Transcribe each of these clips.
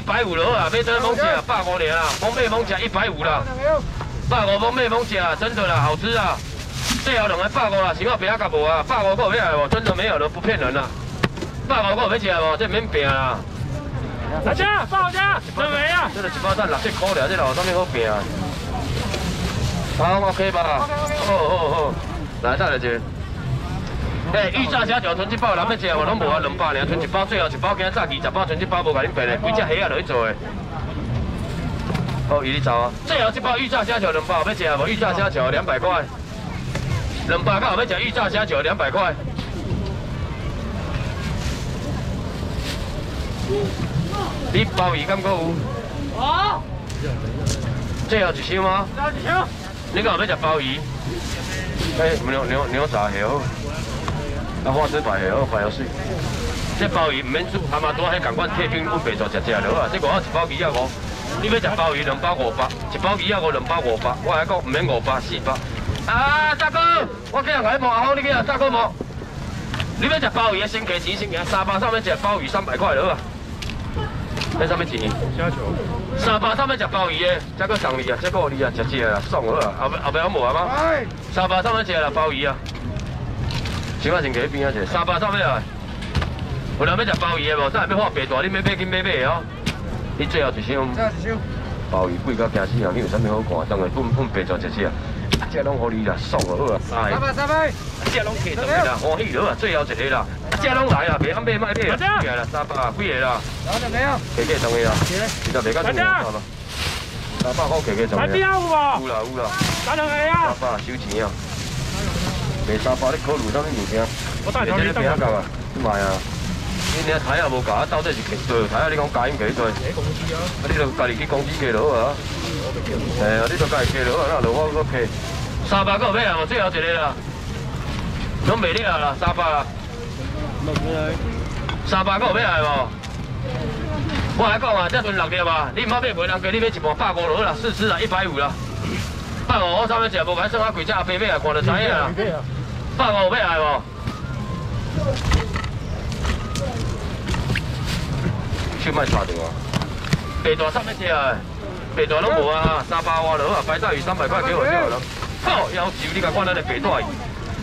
150落啊，要倒猛食150咧啦，猛买猛食150啦，150猛买猛食啊，真的啦，好吃啊。最后两个150啦，想要别啊甲无啊，150够要来无？真的没有了，不骗人啦。150够要起来无？这免拼啦。阿姐，报价，怎么样？这个一包蛋6、7块了，这老上面好拼啊。好 ，OK 吧？好，来再来一。 哎，预炸虾条剩一包，咱要食嘛拢无啊，200尔，剩一包，最后一包今仔早起10包，剩一包无甲恁平嘞，几只虾啊落去做诶。好，伊哩走啊。最后一包预炸虾条2包，要食无？预炸虾条200块，200到后要食预炸虾条200块。你鲍鱼敢搁有？有。最后一箱吗？最后一箱。你讲后要食鲍鱼？哎，牛杂虾好。 啊，花枝白虾，白虾水。这鲍鱼唔免煮，阿妈拄啊，迄同款铁饼阮白做食食落啊。这外口一包250，你要食鲍鱼2包500，一包2502包500，我还讲唔免500400。啊，大哥，我今日来摸好，你今日大哥摸。你要食鲍鱼，先给钱，先给300，上面食鲍鱼300块落啊。那上面钱？300上面食鲍鱼的，再搁送你啊，再搁你啊，食食啦，爽落啊。后壁我无啊吗？300上面食啦鲍鱼啊。 小我先去边啊，者300上尾啊，有人要食鲍鱼的无？咱也要看白大，你买紧买哦。你最后一箱，鲍鱼贵到惊死人，你有啥物好看？当然分白大一些啊，这拢互你啦，爽就好啊。300，这拢摕上去啦，欢喜了啊，最后一个啦，这拢来啊，袂喊买卖买啊，啦300几个啦，摕起上去啦，你就袂甲做啦，300块摕起上去。有啦，300收钱啊。 卖300，你考虑啥物物件？我带条鱼上来啊！你卖啊！你连睇也无教，到底是几多？睇下你讲加因几多？啊！你著家己去公司加落啊！哎呀，你著家己加落啊！那落我客300够买啊？我最后一个啦，拢卖了啦，300够买来无？我来讲啊，这阵6粒啊，你唔好买袂人家，你买一盘150落啦，4只啦，150啦。 150我上面食无，反正我几只阿伯买也看就知影啦。150有买来无？手莫插着啊！白大上面食的，白大拢无啊，300块落啊，白带鱼300块给我就好了。好，要求你甲看咱的白带鱼，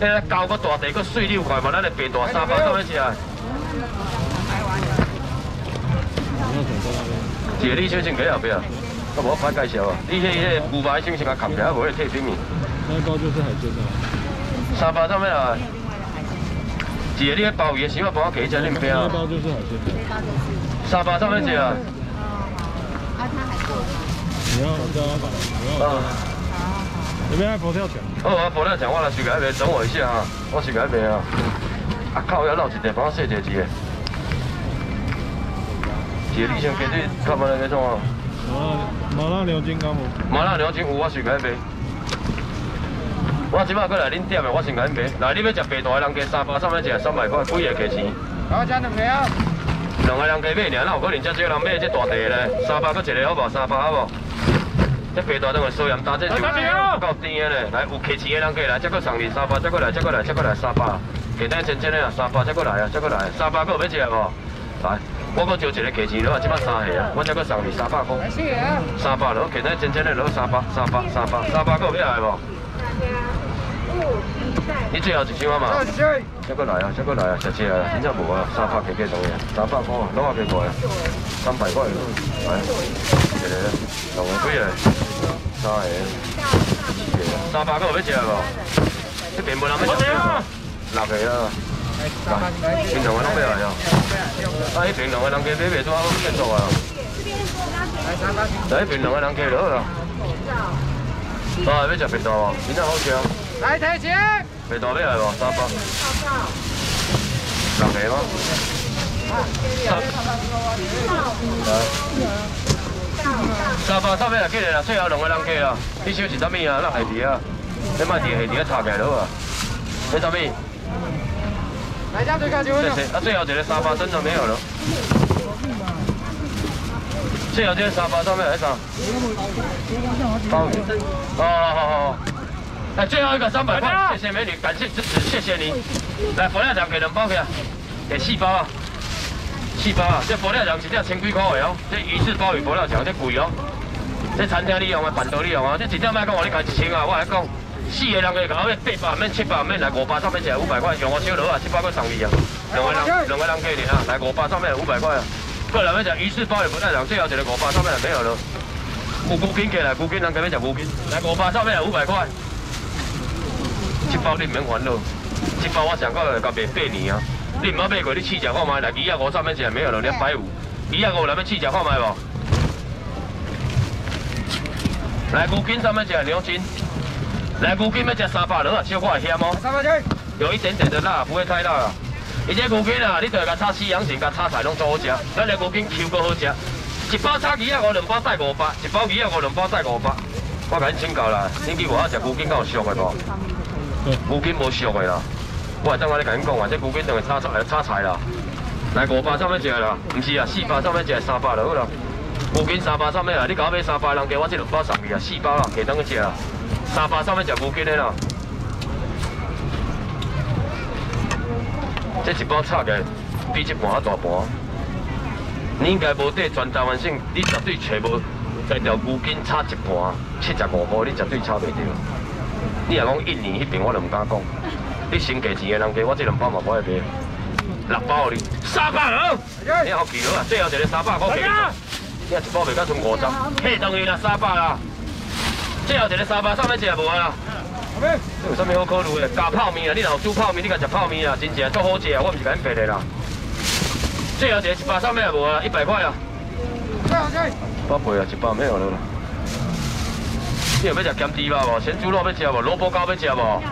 迄胶个大地，个水溜块嘛，咱的白大300上面食的。姐，你小心给后壁。 都无歹介绍啊！你迄牛排先甲砍起来，无迄退冰面。那高就是海鲜啊。300上面啊！姐，你迄鲍鱼想要帮我给一只，你唔变啊？高就是海鲜。300上面姐啊！你要叫老板，你要。啊。有没有佛跳墙？哦，我佛跳墙我来去改卖，等我一下啊！我去改卖啊！啊靠，要落一地，帮我洗一洗。姐，你先给你看下那个怎啊？ 麻辣牛筋干无？麻辣牛筋有，我先给你买。我即摆过来恁店的，我先给你买。来，你要食白大的人家300，上面食300块，几个价钱？我加两个啊。两个人家买尔，哪有可能遮少人买这大地嘞？300搁一个好无？300好无？这白大当个素盐打这酒，够甜的嘞。来，有客钱的人家来，再搁送你300，再过来300。简单简单的啊，300再过来，300搁有要食无？来。 我搁招一个价钱了啊，即摆3个啊，我才搁送你300块。300了，其他真正的了300，够要来无？你最后一箱啊嘛。再过来啊，食食啊，真正无啊，300加上去，300块，拢也加过来，300块了，来，一个，2个，3个，4个，300够要食无？这边无人要食啊，6个啊。 来，平常的拢买来哦。啊，迄平常的人家买袂出好变数啊。来，平常的人家就好啦。啊，要食平常无？平常好食。来提钱。平常买来无？300。6个吗？300收尾来起来啦，最后2个人家啦。你收是啥物啊？那虾皮啊？你卖虾皮炒起来好啊？你啥物？ 来家最高几分钟？啊，最后一个300真的没有了。最后一个300上面还啥？鲍鱼。哦，好。哎，最后一个300块，谢谢美女，感谢支持，谢谢你。来，佛跳墙给2包去啊，给4包啊。四包啊！这玻璃肠一只千几块的哦，这鱼翅鲍鱼玻璃肠这贵哦。这餐厅你用啊，饭桌你用啊，这一只卖讲我你开1000啊，我来讲，四个人个搞要800免700免来500，上面才500块，上我小罗啊，700块送你啊，两个人给你啊，来500上面500块啊。过来要食鱼翅鲍鱼玻璃肠，最后一个500上面没有了。有牛筋过来，牛筋人这边食牛筋，来500上面500块。一包你唔免烦恼，一包我上过来甲卖8年啊。 你唔好买过，你试食看卖啦。250上面一个没有了，250。250来要试食看卖无？来牛筋上面一个牛筋，来牛筋要食300了，小可会咸哦。有一点点的辣，不会太辣啦。伊这牛筋啊，你着甲炒西洋芹、甲炒菜拢做好食。咱这牛筋 Q 够好食，一包炒250，两包带500；一包250，两包带500。我甲你请教啦，恁去外口食牛筋，敢有熟的无？牛筋无熟的啦。 我等我咧甲恁讲啊，这牛筋上会炒菜啦，来500上面一个啦，唔是啊，400上面一个300就好啦。牛筋300上面啊，你搞买300，人家我这2包送你啊，4包啦，下当去食啦。300上面食牛筋的啦，这一包炒起来比一盘啊大盘，你应该无底全台湾省，你绝对找无在条牛筋炒一盘75块，你绝对炒袂到。你若讲印尼迄边，我就唔敢讲。 你先给钱的人家，我这2包嘛不会卖，6包哩，300了，你好奇了啊！最后一个300块给你，你啊一包卖到剩50，嘿当然啦，300啦，最后一个300上面一个无啦，有啥物好考虑的？加泡面啊，你若有煮泡面，你家食泡面啊，真正足好食啊，我唔是甲你白的啦。最后一个100上面也无啦，100块啦，我赔啊，100没有了啦。你有要食咸猪肉无？咸猪肉要食无？萝卜糕要食无？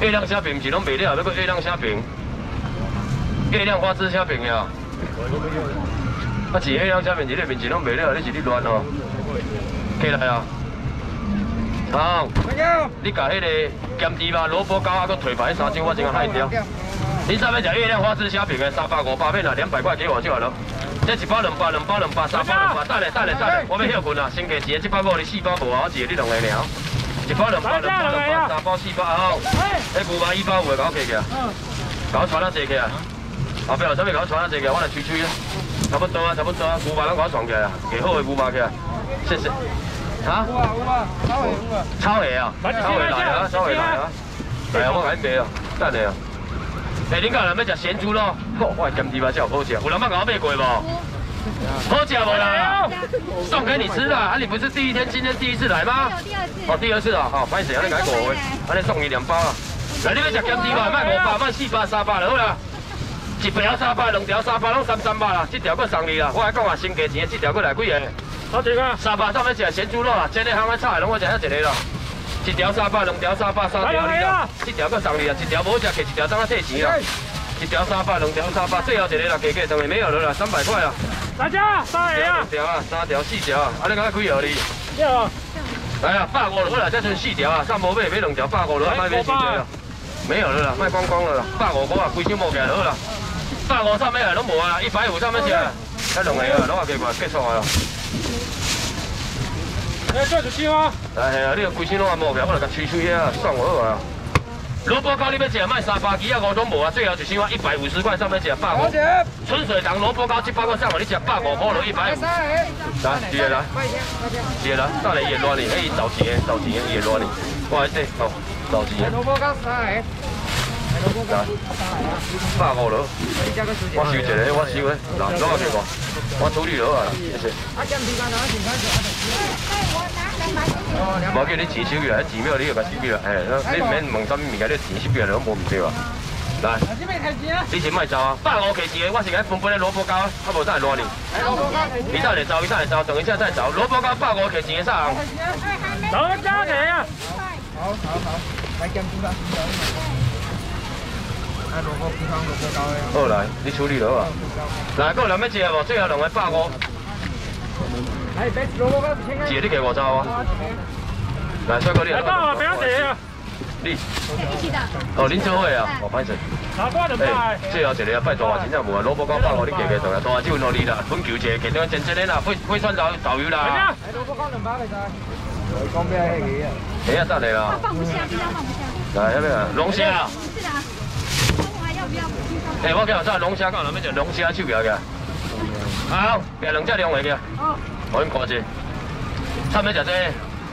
月亮虾饼是拢卖了，要搁月亮虾饼，月亮花枝虾饼呀。啊，是月亮虾饼，这个面是拢卖了，你是你乱哦。起来啊！好，你把迄个咸猪肉、萝卜糕啊，搁腿排3张，我怎个害掉？你上面食月亮花枝虾饼的300、500片啊，200块给我就好了。这一包200、2包、2包、3包、2包，等下，我要休困啦，先给钱，1包5你4包无啊，我一个你两个了。 1包、2包、3包、4包好，迄牛排1包有诶，搞起个，搞串啊坐起啊，后壁有啥物搞串啊坐起，我来吹吹啊，差不多啊，牛排拢搞串起啊，几好诶牛排起啊，谢谢。哈？有啊，炒虾啊，来啊，我甲你卖啊，等下啊。下恁家人要食咸猪肉，我咸猪肉才有好食，有人捌甲我买过无？ 好假的啦，送给你吃啦！啊，你不是第一天，今天第一次来吗？哦，第二次啊，好，不好意思，那改口味，那送你2包啊。来，你要吃咸猪肉，卖5包，卖4包、3包了，好啦。1条3包，2条3包，拢3包啦。这条搁送你啦，我还讲啊，先加钱，这条搁来几个？好几个？3包上面吃咸猪肉啦，这里行个菜，拢我吃遐一个啦。1条3包，2条3包，3条你啦。这条搁送你啦，1条无食，给1条当个退钱啦。1条3包，2条3包，最后一个啦，给给，上面没有了啦，300块啦。 大家，3条、2条、3条、4条啊，啊你讲几号哩？对啊，来啊，150好啦，再剩4条啊，上无买2条150啦，卖买4条啦，没有了啦，卖光光了啦，150啊，规箱无起来好啦，150上面啊拢无啊，150上面起来，才两个啊，拢啊结果结束啊啦。哎，这就起吗？哎嘿啊，你个规箱拢啊无起来，我来甲吹吹啊，算我好啊。萝卜糕你要吃，卖300、200拢无啊，最后就剩我150块上面吃150。春水堂萝卜糕100块上我你吃150块了，150。来，接来，上来也乱哩，哎，找钱也乱哩，不好意思，好，找钱。萝卜糕3个，萝卜糕150了，我收一个，我收个，那多少个？我处理了啊，谢谢。无叫你钱收起来，钱了你又甲收起来，嘿，你唔免问啥物物件，你钱收起来就拢无唔对啊。来，你先莫走啊，150给钱，我是讲分的萝卜糕，啊无等下乱哩。伊等下走，等一下再走。萝卜糕150给钱啥红？走走个啊！好，来兼顾啦。啊，萝卜糕呀。好来，你处理了啊。来，够两百只无？最后两个150。 姐，你给我招啊！来，帅哥，你来。来啊，不要姐啊！你。哦，恁做伙啊？我歹势。哎，最后一个啊，拜托啊，真正无啊，萝卜糕150你加加上啊，大酒两2啦，粉球一个，加上真啦，配蒜豆油啦。哎，萝卜糕2包来噻。我讲咩迄个啊？哎呀，得嚟啦。放不下，冰箱放不下。来，要不要？龙虾。是的。中华要不要？诶，我今日早龙虾，看有咩只龙虾手举个。好，夹两只龙虾个。好，我恁看者。差唔多食这，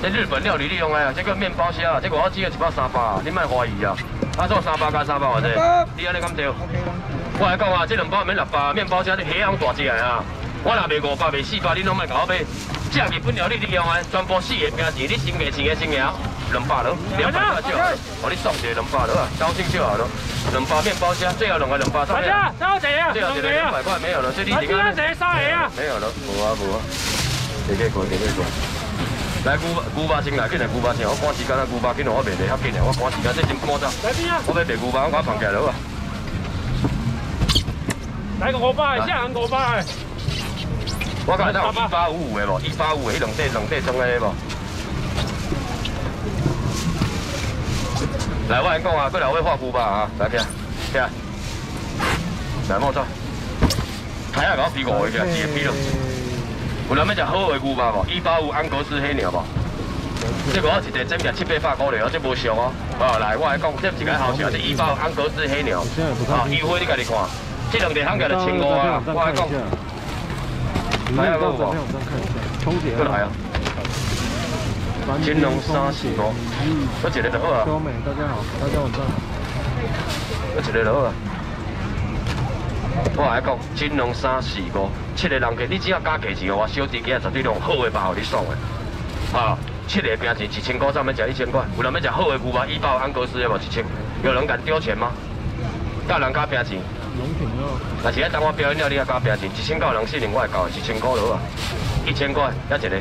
这日本料理你用个，这叫面包虾，这个我只要1包300，你莫怀疑啊。啊，做300加300或者，你安尼敢对？我来讲啊，这2包免600，面包虾你虾红大只个啊。 我若卖500、卖400，你拢卖甲我买。只日本料理你用啊，全部4个名字，你先卖1个，200咯，200少，我你送一个200咯啊，高兴就好咯。2包面包虾，最后2个200。大家，收钱啊！最后1个200块没有了，最低一个。大家谁收钱啊？没有了，无啊，给过。来牛肉先来，紧来牛肉先，我赶时间啊，牛肉紧我卖得较紧啊，我赶时间这真赶走。来边啊！我要卖牛肉，我赶螃蟹了啊。来个500，下行500。 我讲到1855的无，1855迄两块装的无。来，我先讲啊，过来我画牛肉啊，来听，听。来，莫错。睇下我比5个个，一个比了。有人要食好的牛肉无？1855安格斯黑牛无？这个我一个整只700-800了，这无俗哦。哦，来，我来讲，这一个好食，这1855安格斯黑牛。哦，优惠你家己看，这两个行价就1500啊，我来讲。 来啊，哥哥！过来啊！乾隆345，我一个就好啊。高美，大家好，大家晚上好。我一个就好啊。我来讲，乾隆345，7个人客，你只要加价钱，我小弟今日绝对用好的肉，互你爽的。啊，7个名字1000块，咱们吃1000块。有人要吃好的牛肉，1包安格斯的无1000，有人敢丢钱吗？敢人加名字？ 但是咧，等我表演了，你也加拼钱，1900人4人，我会交1,000块了啊，1,000块，还一个。